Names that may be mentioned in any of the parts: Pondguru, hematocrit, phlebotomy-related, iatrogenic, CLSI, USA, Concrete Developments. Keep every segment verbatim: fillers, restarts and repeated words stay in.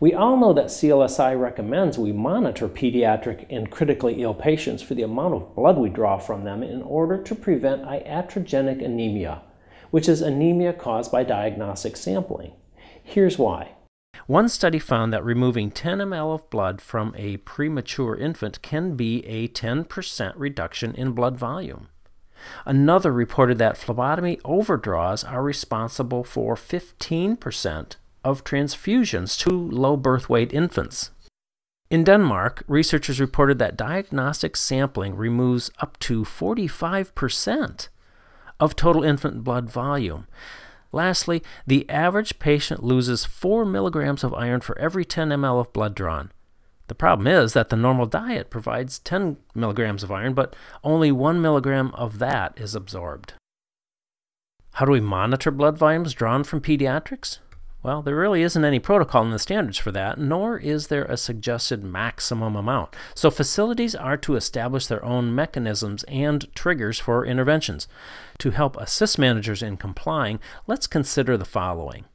We all know that C L S I recommends we monitor pediatric and critically ill patients for the amount of blood we draw from them in order to prevent iatrogenic anemia, which is anemia caused by diagnostic sampling. Here's why. One study found that removing ten milliliters of blood from a premature infant can be a ten percent reduction in blood volume. Another reported that phlebotomy overdraws are responsible for fifteen percent of transfusions to low birth weight infants. In Denmark, researchers reported that diagnostic sampling removes up to forty-five percent of total infant blood volume. Lastly, the average patient loses four milligrams of iron for every ten milliliters of blood drawn. The problem is that the normal diet provides ten milligrams of iron, but only one milligram of that is absorbed. How do we monitor blood volumes drawn from pediatrics? Well, there really isn't any protocol in the standards for that, nor is there a suggested maximum amount. So facilities are to establish their own mechanisms and triggers for interventions. To help assist managers in complying, let's consider the following.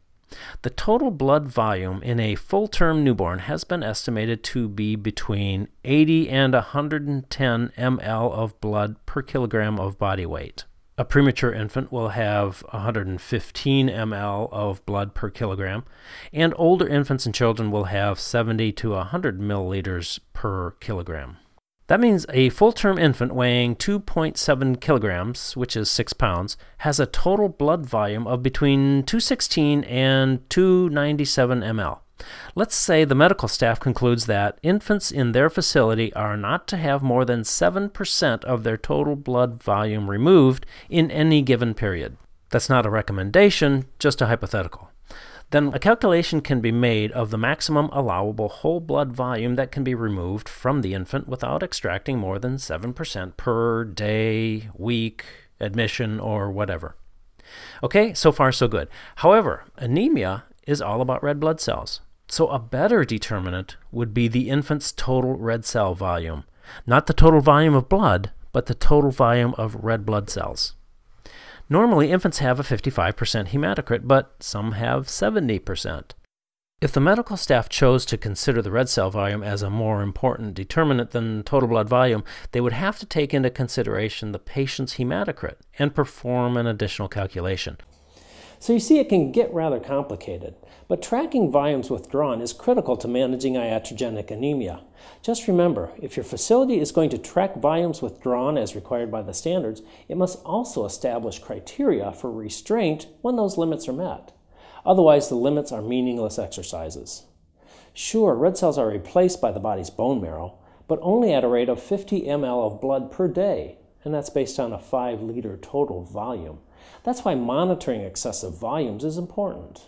The total blood volume in a full-term newborn has been estimated to be between eighty and one hundred ten milliliters of blood per kilogram of body weight. A premature infant will have one hundred fifteen milliliters of blood per kilogram, and older infants and children will have seventy to one hundred milliliters per kilogram. That means a full-term infant weighing two point seven kilograms, which is six pounds, has a total blood volume of between two hundred sixteen and two hundred ninety-seven milliliters. Let's say the medical staff concludes that infants in their facility are not to have more than seven percent of their total blood volume removed in any given period. That's not a recommendation, just a hypothetical. Then a calculation can be made of the maximum allowable whole blood volume that can be removed from the infant without extracting more than seven percent per day, week, admission, or whatever. Okay, so far so good. However, anemia is all about red blood cells. So a better determinant would be the infant's total red cell volume. Not the total volume of blood, but the total volume of red blood cells. Normally, infants have a fifty-five percent hematocrit, but some have seventy percent. If the medical staff chose to consider the red cell volume as a more important determinant than total blood volume, they would have to take into consideration the patient's hematocrit and perform an additional calculation. So you see, it can get rather complicated, but tracking volumes withdrawn is critical to managing iatrogenic anemia. Just remember, if your facility is going to track volumes withdrawn as required by the standards, it must also establish criteria for restraint when those limits are met. Otherwise, the limits are meaningless exercises. Sure, red cells are replaced by the body's bone marrow, but only at a rate of fifty milliliters of blood per day, and that's based on a five liter total volume. That's why monitoring excessive volumes is important.